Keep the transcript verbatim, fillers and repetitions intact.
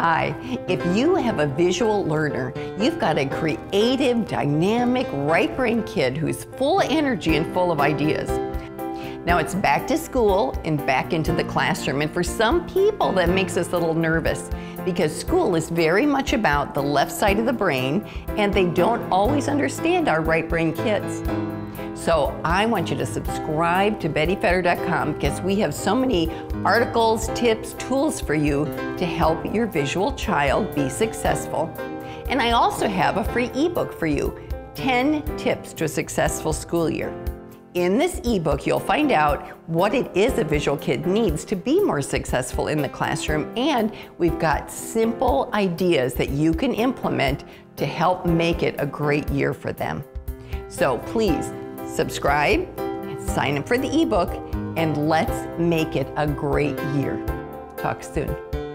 Hi, if you have a visual learner, you've got a creative, dynamic, right brain kid who's full of energy and full of ideas. Now it's back to school and back into the classroom, and for some people that makes us a little nervous because school is very much about the left side of the brain and they don't always understand our right brain kids. So I want you to subscribe to Betty Fetter dot com because we have so many articles, tips, tools for you to help your visual child be successful. And I also have a free ebook for you, ten tips to a Successful School Year. In this ebook, you'll find out what it is a visual kid needs to be more successful in the classroom, and we've got simple ideas that you can implement to help make it a great year for them. So please, subscribe, sign up for the ebook, and let's make it a great year. Talk soon.